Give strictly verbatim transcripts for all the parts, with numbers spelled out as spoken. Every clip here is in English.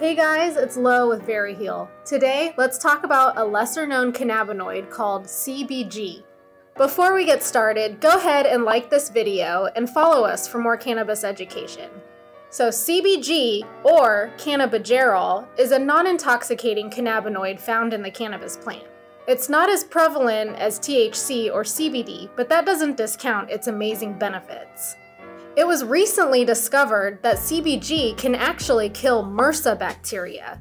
Hey guys, it's Lo with Veriheal. Today, let's talk about a lesser-known cannabinoid called C B G. Before we get started, go ahead and like this video and follow us for more cannabis education. So C B G, or cannabigerol, is a non-intoxicating cannabinoid found in the cannabis plant. It's not as prevalent as T H C or C B D, but that doesn't discount its amazing benefits. It was recently discovered that C B G can actually kill M R S A bacteria.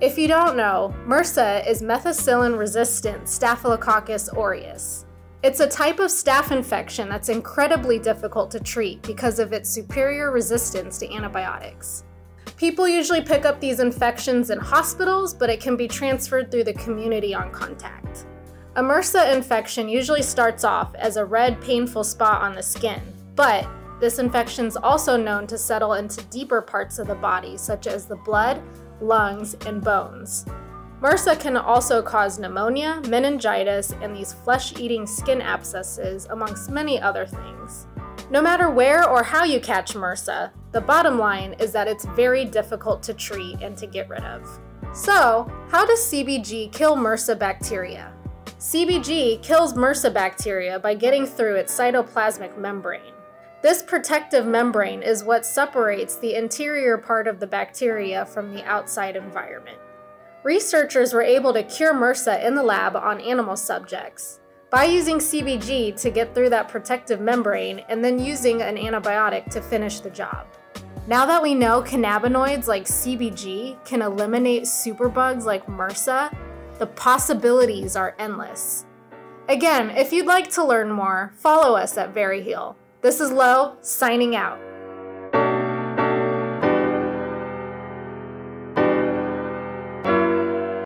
If you don't know, M R S A is methicillin-resistant Staphylococcus aureus. It's a type of staph infection that's incredibly difficult to treat because of its superior resistance to antibiotics. People usually pick up these infections in hospitals, but it can be transferred through the community on contact. A M R S A infection usually starts off as a red, painful spot on the skin, but this infection is also known to settle into deeper parts of the body, such as the blood, lungs, and bones. M R S A can also cause pneumonia, meningitis, and these flesh-eating skin abscesses, amongst many other things. No matter where or how you catch M R S A, the bottom line is that it's very difficult to treat and to get rid of. So, how does C B G kill M R S A bacteria? C B G kills M R S A bacteria by getting through its cytoplasmic membrane. This protective membrane is what separates the interior part of the bacteria from the outside environment. Researchers were able to cure M R S A in the lab on animal subjects by using C B G to get through that protective membrane and then using an antibiotic to finish the job. Now that we know cannabinoids like C B G can eliminate superbugs like M R S A, the possibilities are endless. Again, if you'd like to learn more, follow us at Veriheal. This is Lo, signing out.